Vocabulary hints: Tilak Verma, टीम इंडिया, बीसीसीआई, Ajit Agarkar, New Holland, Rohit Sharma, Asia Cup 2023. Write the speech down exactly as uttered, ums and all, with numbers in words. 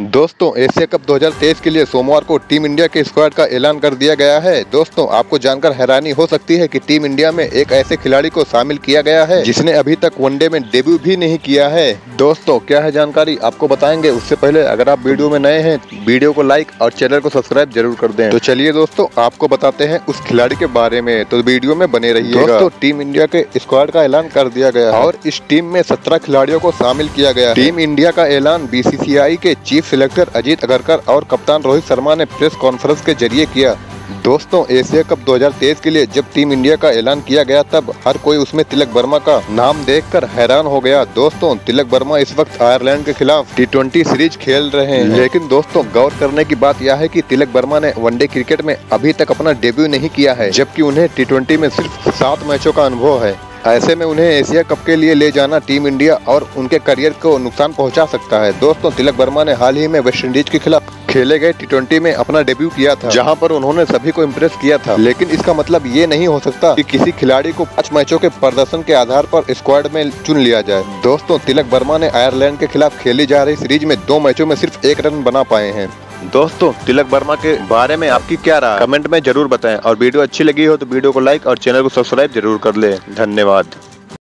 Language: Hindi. दोस्तों एशिया कप दो हज़ार तेईस के लिए सोमवार को टीम इंडिया के स्क्वाड का ऐलान कर दिया गया है। दोस्तों आपको जानकर हैरानी हो सकती है कि टीम इंडिया में एक ऐसे खिलाड़ी को शामिल किया गया है जिसने अभी तक वनडे में डेब्यू भी नहीं किया है। दोस्तों क्या है जानकारी आपको बताएंगे, उससे पहले अगर आप वीडियो में नए हैं वीडियो को लाइक और चैनल को सब्सक्राइब जरूर कर दें। तो चलिए दोस्तों आपको बताते हैं उस खिलाड़ी के बारे में, तो वीडियो में बने रहिएगा। दोस्तों टीम इंडिया के स्क्वाड का ऐलान कर दिया गया और इस टीम में सत्रह खिलाड़ियों को शामिल किया गया। टीम इंडिया का ऐलान बीसीसीआई के चीफ सिलेक्टर अजीत अगरकर और कप्तान रोहित शर्मा ने प्रेस कॉन्फ्रेंस के जरिए किया। दोस्तों एशिया कप दो हज़ार तेईस के लिए जब टीम इंडिया का ऐलान किया गया तब हर कोई उसमें तिलक वर्मा का नाम देखकर हैरान हो गया। दोस्तों तिलक वर्मा इस वक्त आयरलैंड के खिलाफ टी ट्वेंटी सीरीज खेल रहे हैं, लेकिन दोस्तों गौर करने की बात यह है कि तिलक वर्मा ने वनडे क्रिकेट में अभी तक अपना डेब्यू नहीं किया है, जबकि उन्हें टी ट्वेंटी में सिर्फ सात मैचों का अनुभव है। ऐसे में उन्हें एशिया कप के लिए ले जाना टीम इंडिया और उनके करियर को नुकसान पहुंचा सकता है। दोस्तों तिलक वर्मा ने हाल ही में वेस्टइंडीज के खिलाफ खेले गए टी ट्वेंटी में अपना डेब्यू किया था, जहां पर उन्होंने सभी को इम्प्रेस किया था, लेकिन इसका मतलब ये नहीं हो सकता कि किसी खिलाड़ी को पाँच मैचों के प्रदर्शन के आधार पर स्क्वाड में चुन लिया जाए। दोस्तों तिलक वर्मा ने आयरलैंड के खिलाफ खेली जा रही सीरीज में दो मैचों में सिर्फ एक रन बना पाए हैं। दोस्तों तिलक वर्मा के बारे में आपकी क्या राय कमेंट में जरूर बताएं और वीडियो अच्छी लगी हो तो वीडियो को लाइक और चैनल को सब्सक्राइब जरूर कर लें। धन्यवाद।